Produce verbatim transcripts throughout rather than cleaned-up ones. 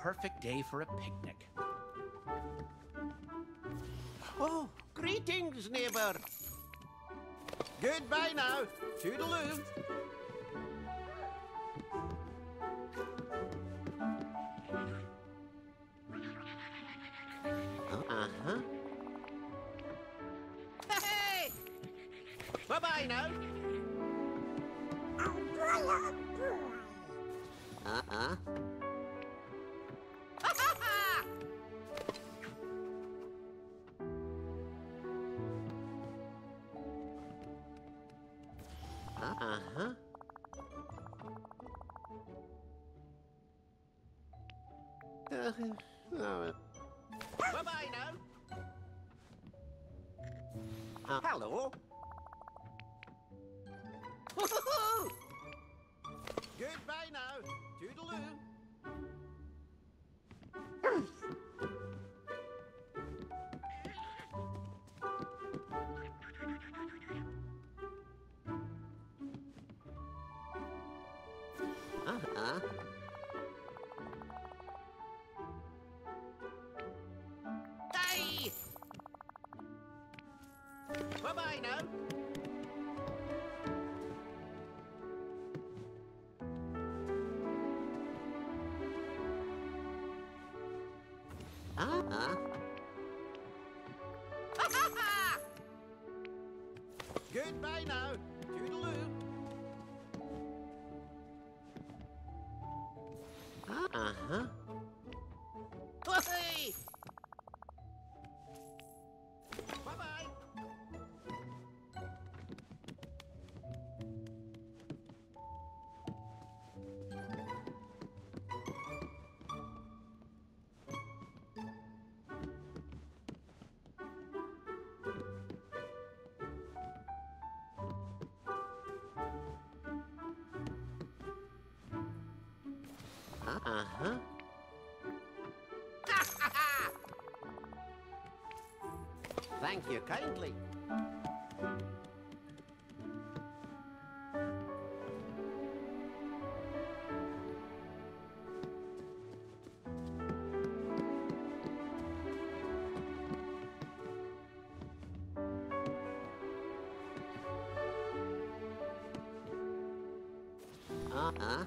perfect day for a picnic. Oh, greetings, neighbor. Goodbye now. Toodaloo. Uh-huh. Hey! Bye-bye now. Uh-uh. Uh-huh. Uh-huh. Uh-huh. Bye-bye now. Uh, hello. Woo-hoo-hoo! Goodbye now. Toodaloo. Uh-huh. Bye-bye now. Uh-huh. Goodbye now. Toodaloo. Uh-huh. Hey! Bye-bye. Uh-huh. Thank you kindly. Uh-huh.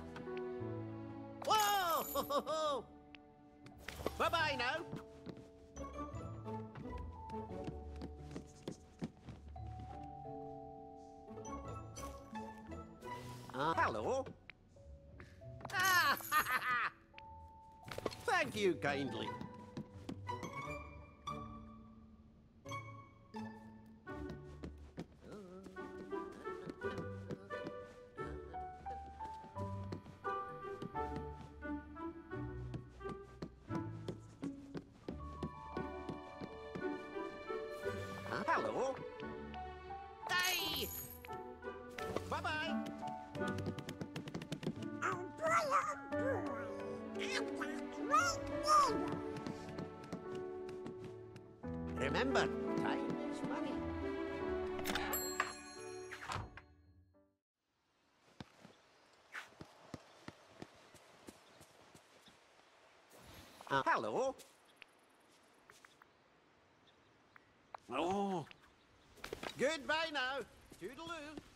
Ho, ho, ho. Bye-bye now. Uh, hello. Thank you kindly. Hello. Hey! Bye-bye. Oh, boy, oh, boy. It's a great day. Remember, time is money. Uh, hello. Oh. Goodbye now. Toodaloo.